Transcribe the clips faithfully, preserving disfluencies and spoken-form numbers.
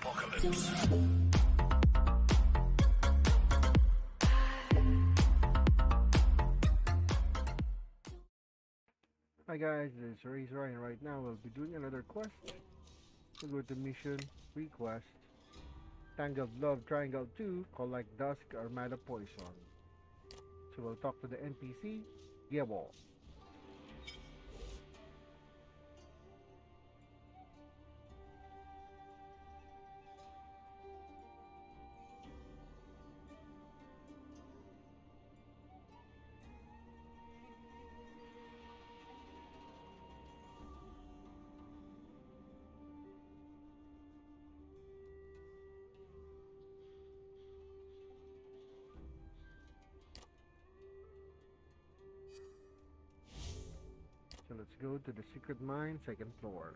Apocalypse. Hi guys, this is Raze Ryan. Right now we'll be doing another quest. We'll go to Mission Request. Tangled Love Triangle two, called like Dusk Armada Poison. So we'll talk to the N P C, Gabo. So let's go to the secret mine, second floor.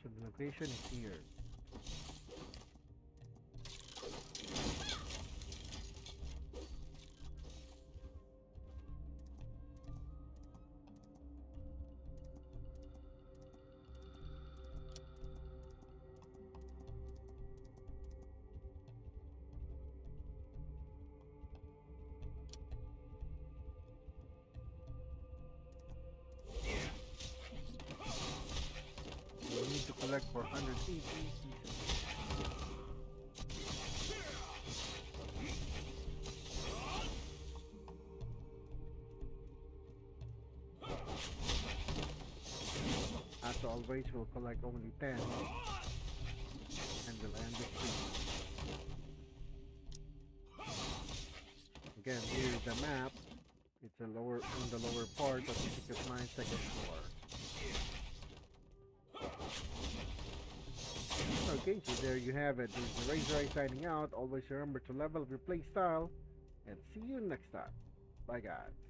So the location is here. To collect for one hundred pieces. As always, we'll collect only ten, and we'll end the stream. Again, here is the map. It's a lower in the lower part of the secret mine, second floor. Okay, so there you have it. This is Raze Ryan signing out. Always remember to level up your playstyle, and see you next time. Bye guys.